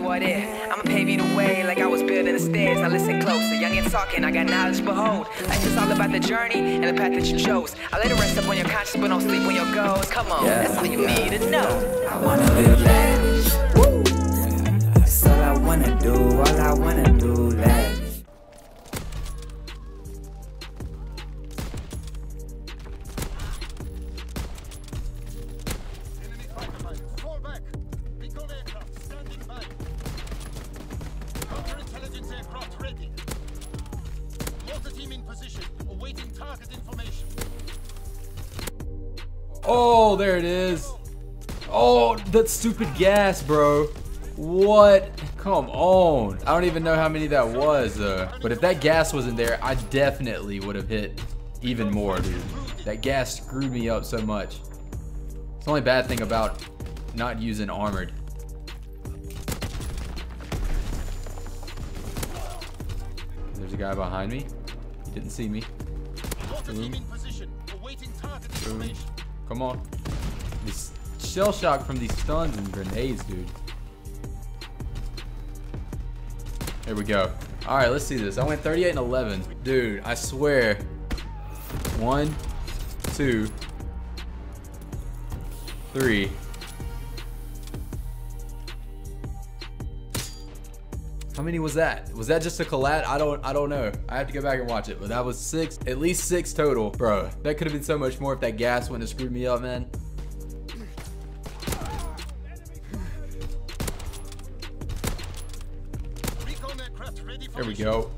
you what it. I'ma pave you the way like I was building the stairs. Now listen closer, young and talking, I got knowledge, behold. Life is all about the journey and the path that you chose. I let it rest up on your conscience, but don't sleep on your goals. Come on, yeah, that's all you need to know. I wanna live lavish. Woo. That's all I wanna do, all I wanna do lavish. Oh, there it is. Oh, that stupid gas, bro. What? Come on. I don't even know how many that was, though. But if that gas wasn't there, I definitely would have hit even more, dude. That gas screwed me up so much. It's the only bad thing about not using armored. There's a guy behind me. He didn't see me. Boom. Boom. Come on. This shell shock from these stuns and grenades, dude. There we go. All right, let's see this. I went 38 and 11. Dude, I swear. 1, 2, 3. How many was that? Was that just a collat? I don't know. I have to go back and watch it, but that was 6, at least 6 total. Bro, that could have been so much more if that gas wouldn't have screwed me up, man. There we go.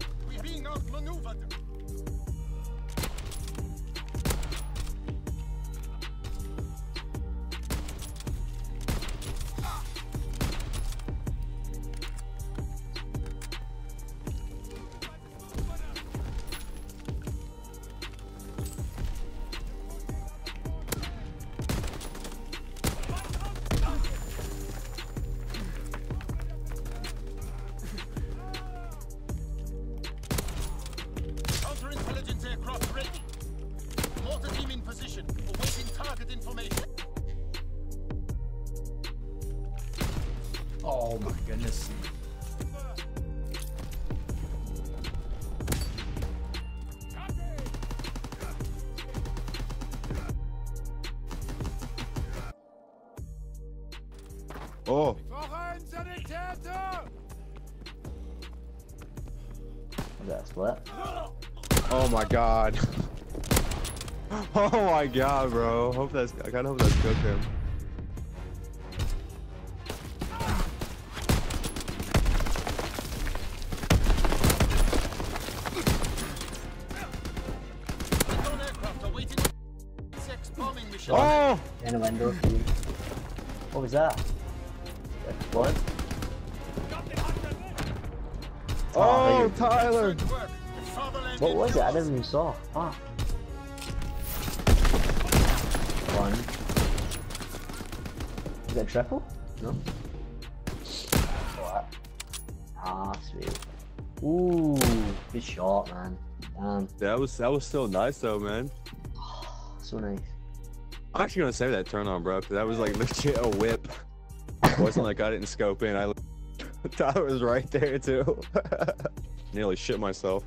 Oh my goodness. Oh. That's what? Oh my god. Oh my god, bro. Hope that's, I gotta hope that's good for him. Oh! In a window. What was that? What? Oh, Tyler! What was it? I never even saw. Ah. One. Is that triple? No. What? Ah, sweet. Ooh, good shot, man. Damn. That was still nice though, man. Oh, so nice. I'm actually gonna save that turn on, bro, because that was like legit a whip. It wasn't like I didn't scope in. I thought it was right there too. Nearly shit myself.